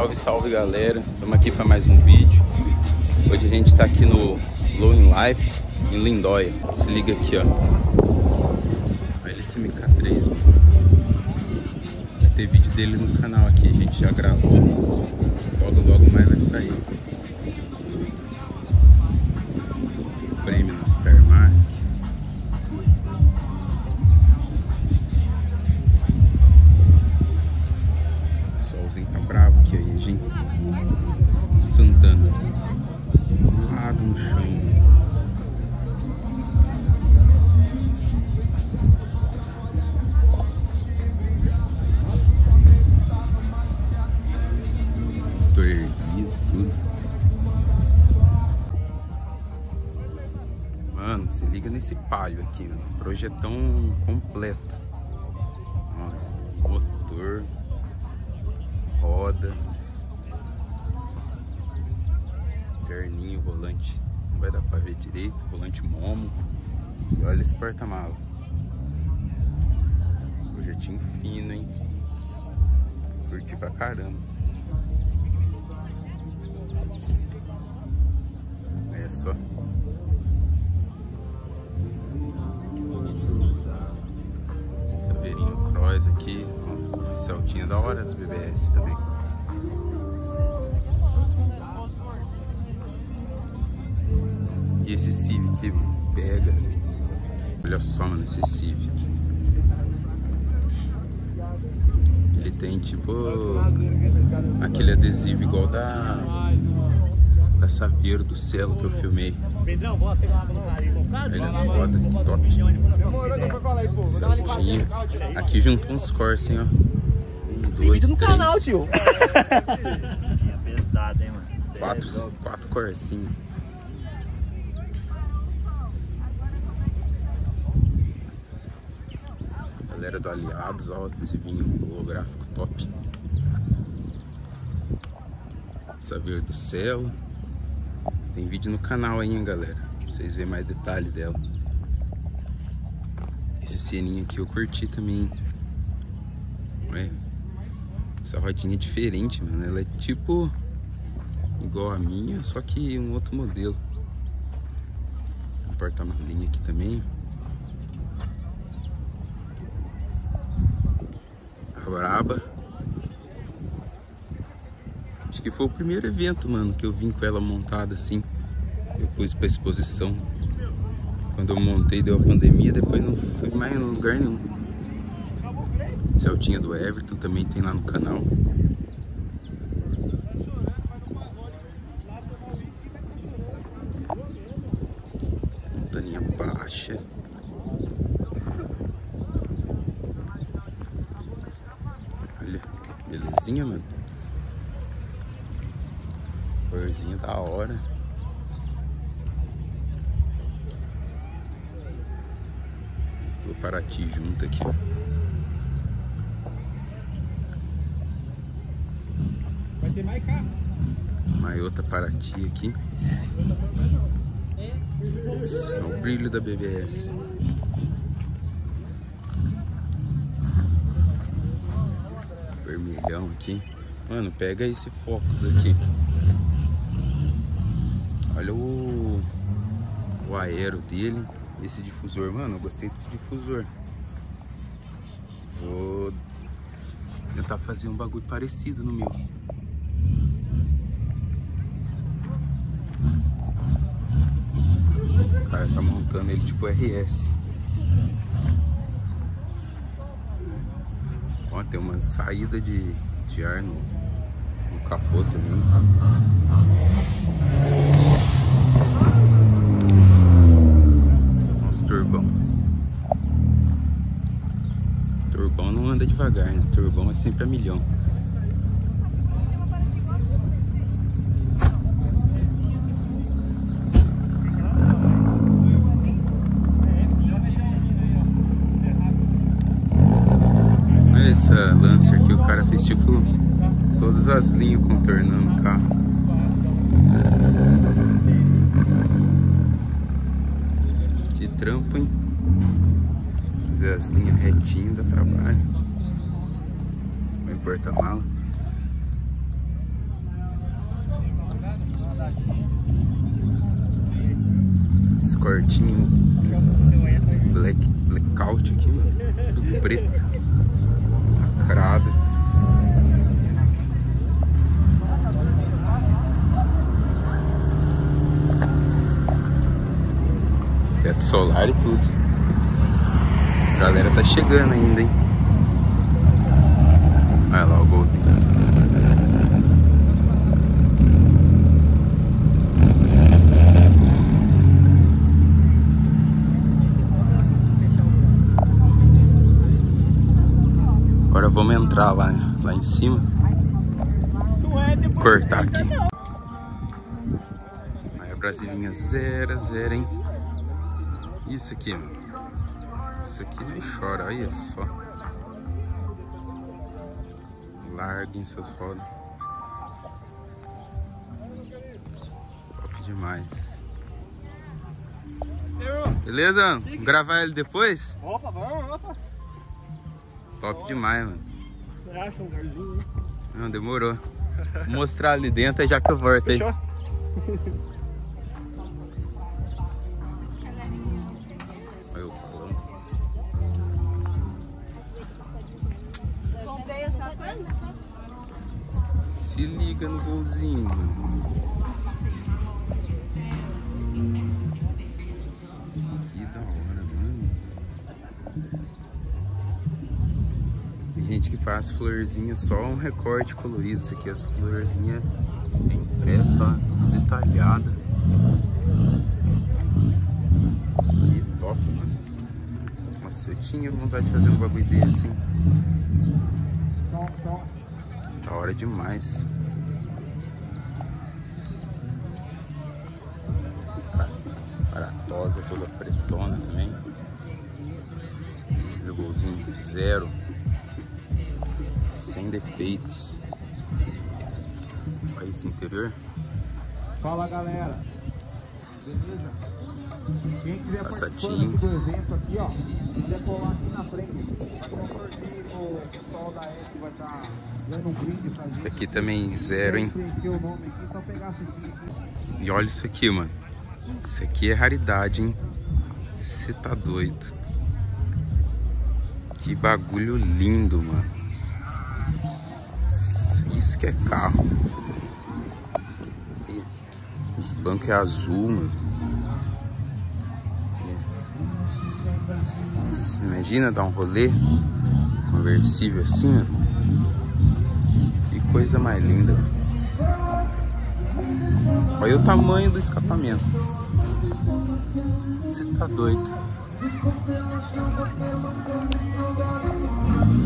Salve, salve galera, estamos aqui para mais um vídeo. Hoje a gente está aqui no Low in Life, em Lindóia. Se liga aqui, ó. Olha esse MK3, mano. Vai ter vídeo dele no canal aqui, a gente já gravou. Logo, logo mais vai sair. Prêmio na Supermarket. Solzinho tá bravo aqui hoje, hein? Santana. Ah, do chão. Mano, se liga nesse Palio aqui, mano. Projetão completo. Ó, motor, roda, terninho, volante. Não vai dar pra ver direito. Volante Momo. E olha esse porta-malas. Projetinho fino, hein? Curti pra caramba. Olha só. Aqui, ó, Celtinha da hora dos BBS também. E esse Civic pega. Olha só, mano, esse Civic. Ele tem tipo aquele adesivo igual da Saveiro, do Celo que eu filmei. Olha as rodas, que top. Celtinha. Aqui juntou uns Corsa, hein, ó. 1, 2, 3. Canal, tio. É pesado, hein, mano. 4 Corsinhos. Galera do Aliados, ó, esse vinho holográfico top. Saveiro do Celo. Tem vídeo no canal aí, hein, galera, pra vocês verem mais detalhe dela. Esse sininho aqui eu curti também, hein? Olha, essa rodinha é diferente, mano. Ela é tipo igual a minha, só que um outro modelo. Tem um porta-malinha aqui também. A braba. Acho que foi o primeiro evento, mano, que eu vim com ela montada assim. Eu pus pra exposição. Quando eu montei deu a pandemia, depois não fui mais em lugar nenhum. Celtinha do Everton também tem lá no canal. Montaninha baixa. Olha, belezinha, mano. Corzinho da hora. Estou Paraty junto aqui. Vai ter mais carro. Maiota Paraty aqui. Esse é o brilho da BBS. Vermelhão aqui. Mano, pega esse Focus aqui. Olha o aero dele. Esse difusor, mano, eu gostei desse difusor. Vou tentar fazer um bagulho parecido no meu. O cara tá montando ele tipo RS. Ó, tem uma saída de ar no capô também. Turbão. Turbão não anda devagar, né? Turbão é sempre a milhão. Olha essa Lancer que o cara fez tipo todas as linhas contornando o carro. Trampo, hein? Fazer as linhas retinhas, dá trabalho. Vai porta-mala. Cortinho blackout aqui, mano. Tudo preto, lacrado. Teto solar e tudo. A galera tá chegando ainda, hein? Olha lá o golzinho. Agora vamos entrar lá em cima. Cortar aqui. Aí a Brasilinha 00, hein? Isso aqui, mano. Isso aqui nem chora, olha só. Larguem essas rodas. Top demais. Beleza? Vamos gravar ele depois? Opa, vamos. Top demais, mano. Você acha um lugarzinho? Não, demorou. Vou mostrar ali dentro, já que eu volto aí. Fechou? Se liga no golzinho. Que da hora, mano. Tem gente que faz florzinha, só um recorte colorido. Isso aqui, as florzinhas é impressa, ó, tudo detalhada. Que top, mano. Nossa, eu tinha vontade de fazer um bagulho desse, hein? Da hora demais. Baratosa, toda pretona também. Meu golzinho 0. Sem defeitos. Olha esse interior. Fala, galera. Beleza? Quem quiser participando do evento aqui, ó, quiser colar aqui na frente, com sorteio, o pessoal da EF vai estar dando um brinde pra gente. Isso aqui também 0, hein? E olha isso aqui, mano. Isso aqui é raridade, hein? Você tá doido. Que bagulho lindo, mano. Isso que é carro. Os bancos é azul, mano. Você imagina dar um rolê conversível assim, mano? Que coisa mais linda. Olha o tamanho do escapamento. Você tá doido.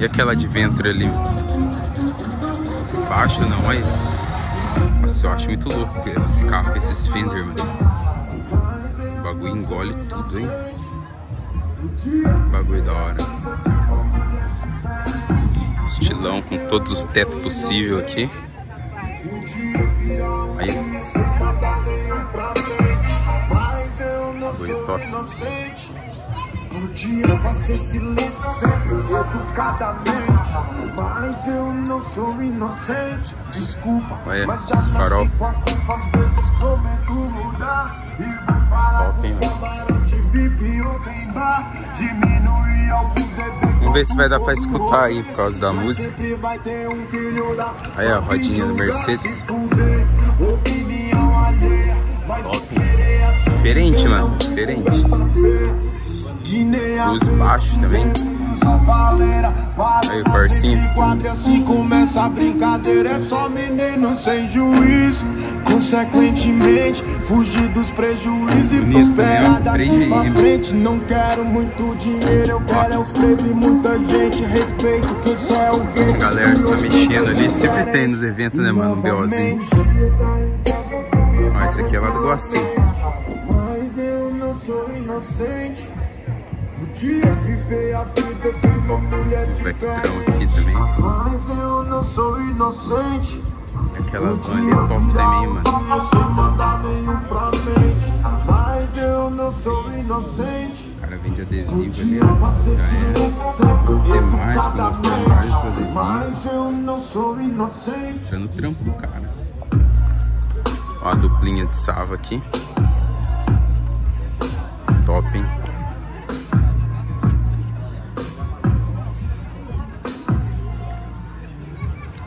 E aquela de ventre ali? Baixo não, olha. Nossa, eu acho muito louco esse carro com esses fender, mano. O bagulho engole tudo, hein? O bagulho da hora. Estilão com todos os tetos possíveis aqui. Aí. Bagulho top. Você se louca sempre educadamente, mas eu não sou inocente. Desculpa, mas já nasci com a culpa. Às vezes prometo mudar e vou parar de fumar, de viver ou tentar diminuir alguns bebês. Vamos ver se vai dar pra escutar aí por causa da música. Aí a rodinha do Mercedes. Top. Diferente, mano. Diferente. Luz baixo também. Aí o corsinho. Se começa a brincadeira, é só menino sem juízo. Consequentemente, fugir dos prejuízos e prosperar daqui pra frente. Não quero muito dinheiro, eu quero o freio e muita gente. Respeito que só é o game. A galera tá mexendo ali, sempre tem nos eventos, né, mano? Um BOzinho. Ó, esse aqui é lá do Guaçu. Mas eu não sou inocente. Espectrão aqui também. Mas eu não sou inocente. Aquela van ali é top também, mano. Mas eu não sou inocente. O cara vende adesivo ali, ó. Já é temático, mostrando vários adesivos. Mas eu não sou inocente. Mostrando o trampo do cara. Ó a duplinha de Sava aqui. top, hein?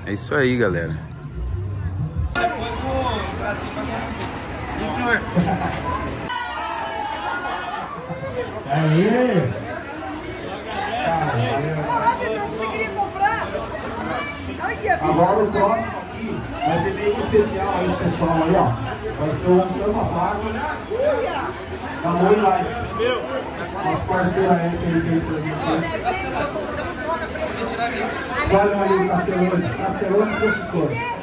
É isso aí, galera. Aê! Agora o próximo aqui vai ser meio especial aí, pessoal, aí, ó. Vai ser o Cama Pago da LOW IN LIFE. Nosso parceiro aí que ele tem pra gente. Olha aí, Castelão de professor.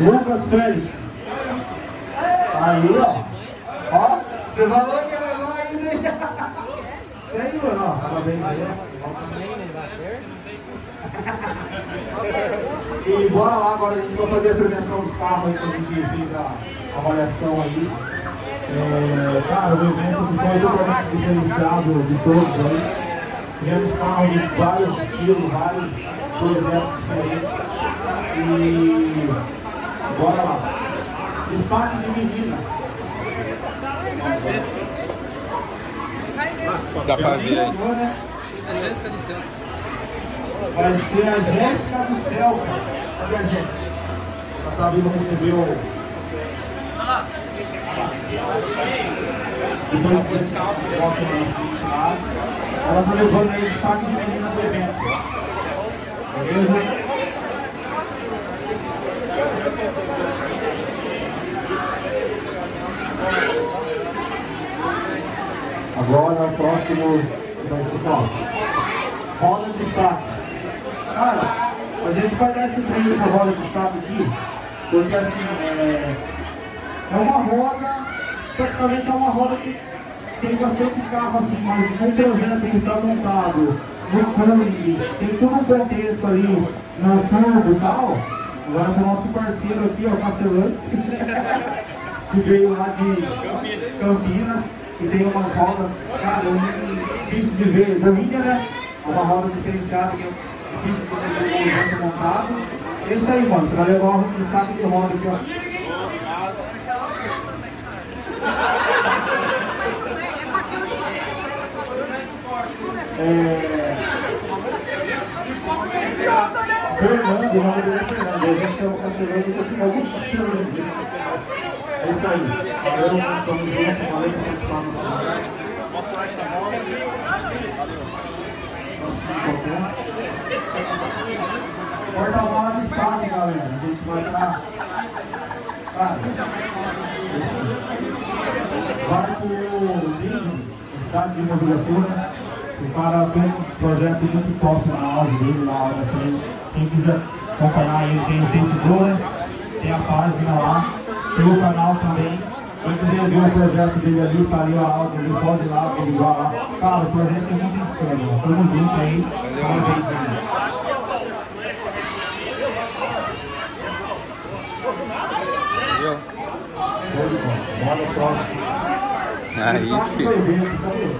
Lucas Félix. Aí, ó. Ó, você falou que era lá ainda, hein? Isso aí, mano, ó. Parabéns aí. E bora lá, agora a gente vai fazer a premiação dos carros aí, que a gente fez a avaliação aí. Cara, o evento foi totalmente diferenciado de todos aí. Tivemos carros de vários estilos, vários projetos diferentes. E bora lá. Espaço de medida. Dá pra ver aí. A Jéssica do Céu. Vai ser a Jéssica do Céu. Cadê a Jéssica? Ela tá vindo receber o... Olha lá. Depois desse carro, você coloca o lado. Ela tá levando aí o destaque de menina do evento. Beleza? Agora, próximo... Vai ser top. Roda de estado. Cara, a gente vai dar esse prêmio essa roda de estado aqui, porque assim, é uma roda, praticamente é uma roda que tem bastante carro assim, mas um projeto que está montado, no cone, tem todo um contexto ali, no turbo e tal. Agora com o nosso parceiro aqui, ó, Castelani, que veio lá de Campinas, que tem umas rodas, cara, difícil de ver bonita, né? Uma roda diferenciada que é difícil de você ver um evento montado. É isso aí, mano. Você vai levar um destaque de roda aqui, ó. Fernando, o nome dele é Fernando. Eu acho que é o Castelão e eu tenho alguns Castelões. É isso aí. Eu não estou me vendo, falei pra gente falar no porta-mala de estado, galera. A gente vai estar. Vai para o livro Estado de Mobiliação. O cara tem um projeto muito top na aula dele, na aula dele. Quem quiser acompanhar ele, tem o Tensor, tem a página lá, tem o canal também. Quem quiser ver o projeto dele ali, o Palio, a aula dele, pode ir lá, pode ir lá. Cara, o projeto é muito insano. Todo mundo tem aí, parabéns aí. Bora o próximo. Aí, filho.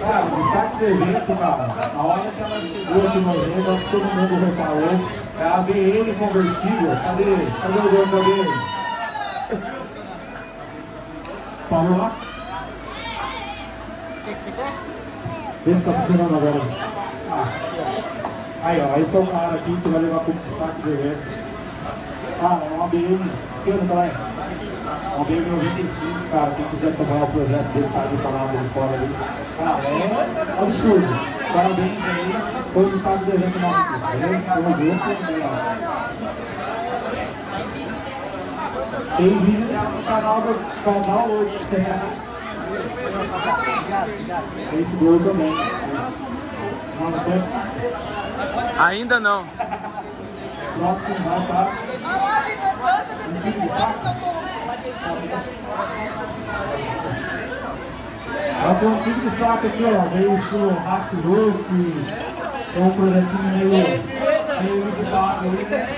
Cara, o destaque do evento, cara, a hora que ela chegou de novembro, acho que todo mundo reparou. É a ABN conversível. Cadê o dono da ABN? Parou lá? O que você quer? Vê se tá funcionando agora. Ah. Aí, ó. Esse é o cara aqui que vai levar pro destaque do evento. Ah, é uma ABN. Que ano que ela é? Uma ABN 95, cara. Quem quiser comprar o projeto dele, tá ali, tá lá, dele fora ali. Ah, é absurdo. Parabéns aí, todos os estados do evento nosso aqui. Tem vídeo no canal do canal hoje, né? Facebook também. Ainda não. Nosso canal tá. Ela tem um tipo de destaque aqui, ó, veio estilo Raxi Look, é um projetinho meio visitado aí.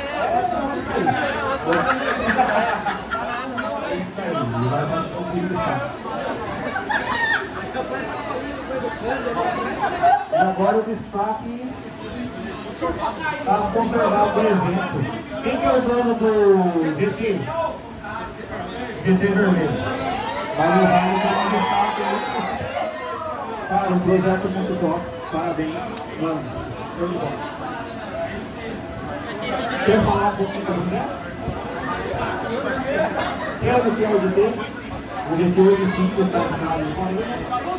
E agora o destaque para completar, por exemplo, quem que é o dono do GT? GT vermelho. Vai levar o carro de fato para o projeto muito top. Parabéns, mano. Muito bom. Quer falar um pouquinho do né? Quer o que é o GT? O GT hoje sim, que eu posso falar de fora.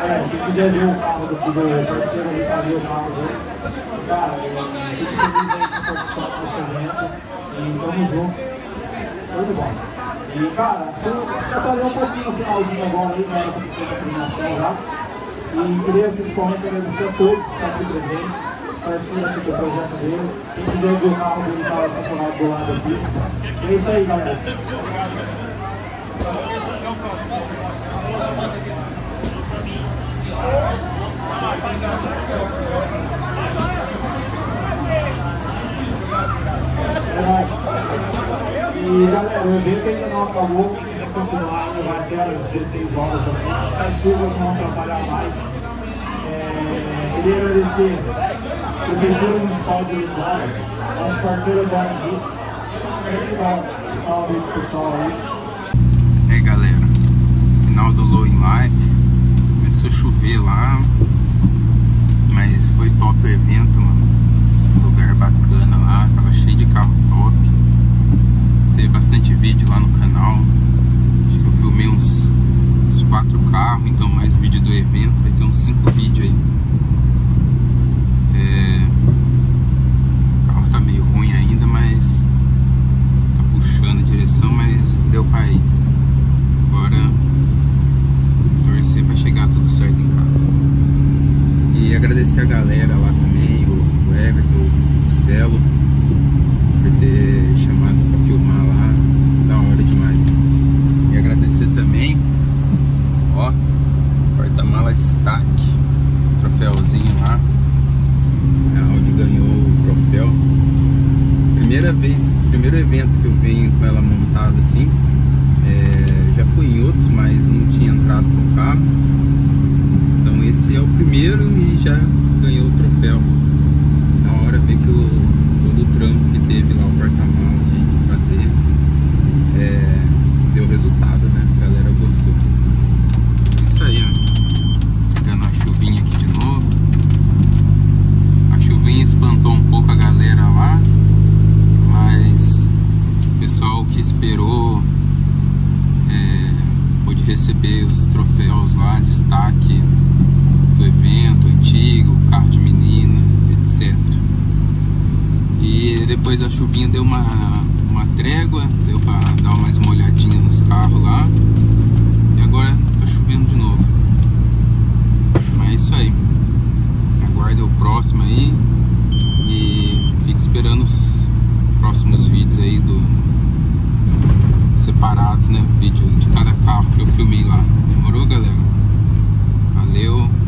É, se quiser ver o carro do parceiro ali para ver o carro dele, cara, eu fico feliz aí por participar do evento e tamo junto, tudo bom. E cara, eu separei um pouquinho o finalzinho agora aí, né, para você apresentar lá. E queria principalmente agradecer a todos que estão aqui presentes, parceiro aqui do projeto dele, quem quiser ver o carro dele para o funcionário do lado aqui. E é isso aí, galera. E galera, o evento ainda não acabou, vai continuar, vai até às 16 horas assim, se a chuva não atrapalhar mais. Queria agradecer a Prefeitura Municipal de Lindóia, nosso parceiro Eduardo. Um salve pro pessoal aí. Aí galera, final do Low in Life. Começou a chover lá, mas foi top o evento, mano. Lugar bacana lá, tava cheio de carro top. Teve bastante vídeo lá no canal. Acho que eu filmei uns 4 carros, então mais o vídeo do evento. Vai ter uns 5 vídeos aí. O carro tá meio ruim ainda, mas tá puxando a direção, mas deu pra ir. Agora vai chegar tudo certo em casa. E agradecer a galera lá também, o Everton, o Celo, por ter chamado pra filmar lá. Da hora demais. E agradecer também, ó, porta-mala destaque, troféuzinho lá. A Audi ganhou o troféu. Primeiro evento que eu venho com ela montada assim. Já fui em outros, mas não tinha entrado com o carro. Então esse é o primeiro e já ganhou o troféu. Na hora veio todo o trampo que teve lá, o porta-mala que fazer, deu resultado, né? A galera gostou. Isso aí, ó. Pegando a chuvinha aqui de novo. A chuvinha espantou um pouco a galera lá, mas o pessoal que esperou pôde receber os troféus lá, destaque do evento antigo, carro de menina, etc. E depois a chuvinha deu uma trégua, deu pra dar mais uma olhadinha nos carros lá. E agora tá chovendo de novo. Mas é isso aí. Aguarda o próximo aí. E fica esperando os próximos vídeos aí separados, né? Vídeo de cada carro que eu filmei lá. Demorou, galera? Valeu!